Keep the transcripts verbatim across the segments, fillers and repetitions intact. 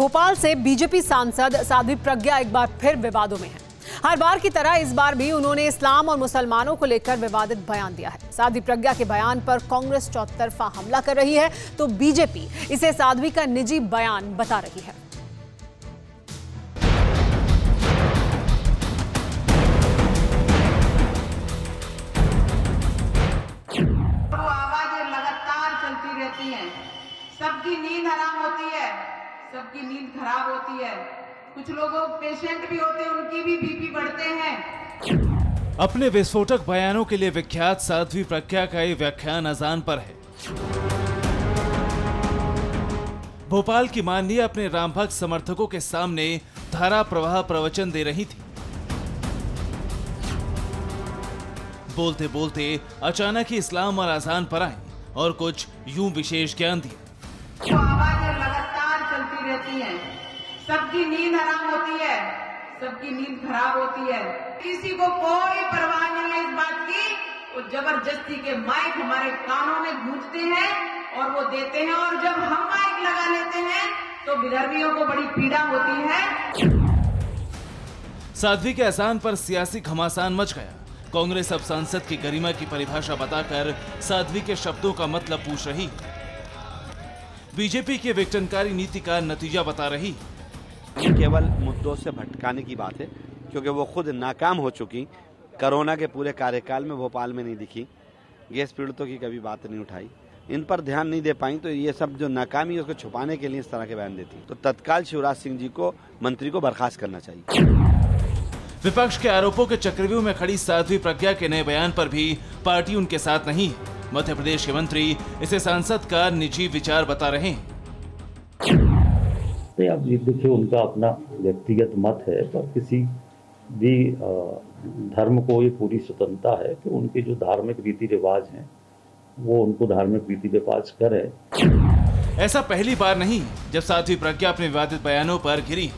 भोपाल से बीजेपी सांसद साध्वी प्रज्ञा एक बार फिर विवादों में हैं। हर बार की तरह इस बार भी उन्होंने इस्लाम और मुसलमानों को लेकर विवादित बयान दिया है। साध्वी प्रज्ञा के बयान पर कांग्रेस चौतरफा हमला कर रही है तो बीजेपी इसे साध्वी का निजी बयान बता रही है। आवाजें लगातार चलती रहती हैं, सबकी नींद हराम होती है, सबकी नींद खराब होती है। कुछ लोगों पेशेंट भी होते हैं, उनकी भी बीपी बढ़ते हैं। अपने विस्फोटक बयानों के लिए विख्यात साध्वी प्रज्ञा का ये व्याख्यान अजान पर है। भोपाल की माननीय अपने रामभक्त समर्थकों के सामने धारा प्रवाह प्रवचन दे रही थी। बोलते बोलते अचानक ही इस्लाम और अजान पर आए और कुछ यूं विशेष ज्ञान दिया। सबकी नींद हराम होती है, सबकी नींद खराब होती है। किसी को कोई परवाह नहीं है इस बात की। वो जबरदस्ती के माइक हमारे कानों में गूंजते हैं और वो देते हैं, और जब हम माइक लगा लेते हैं तो विधर्मियों को बड़ी पीड़ा होती है। साध्वी के अजान पर सियासी घमासान मच गया। कांग्रेस अब सांसद की गरिमा की परिभाषा बताकर साध्वी के शब्दों का मतलब पूछ रही, बीजेपी की विघटनकारी नीति का नतीजा बता रही। ये केवल मुद्दों से भटकाने की बात है, क्योंकि वो खुद नाकाम हो चुकी। कोरोना के पूरे कार्यकाल में भोपाल में नहीं दिखी, गैस पीड़ितों की कभी बात नहीं उठाई, इन पर ध्यान नहीं दे पाई। तो ये सब जो नाकामी है उसको छुपाने के लिए इस तरह के बयान देती। तो तत्काल शिवराज सिंह जी को, मंत्री को बर्खास्त करना चाहिए। विपक्ष के आरोपों के चक्रव्यूह में खड़ी साध्वी प्रज्ञा के नए बयान पर भी पार्टी उनके साथ नहीं है। मध्य प्रदेश के मंत्री इसे सांसद का निजी विचार बता रहे हैं। आप ये देखिए, उनका अपना व्यक्तिगत मत है, पर किसी भी धर्म को ये पूरी स्वतंत्रता है कि उनके जो धार्मिक रीति रिवाज हैं वो उनको धार्मिक रीति रिवाज करें। ऐसा पहली बार नहीं जब साध्वी प्रज्ञा अपने विवादित बयानों पर घिरी।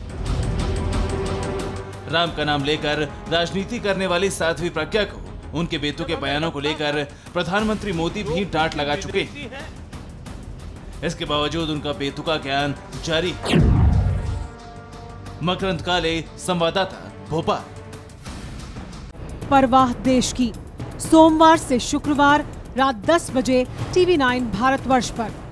राम का नाम लेकर राजनीति करने वाली साध्वी प्रज्ञा को उनके बेतों के बयानों को लेकर प्रधानमंत्री मोदी भी डांट लगा चुके। इसके बावजूद उनका बेतुका ज्ञान जारी। मकरंद काले, संवाददाता, भोपाल। परवाह देश की, सोमवार से शुक्रवार रात दस बजे टीवी नौ भारतवर्ष पर।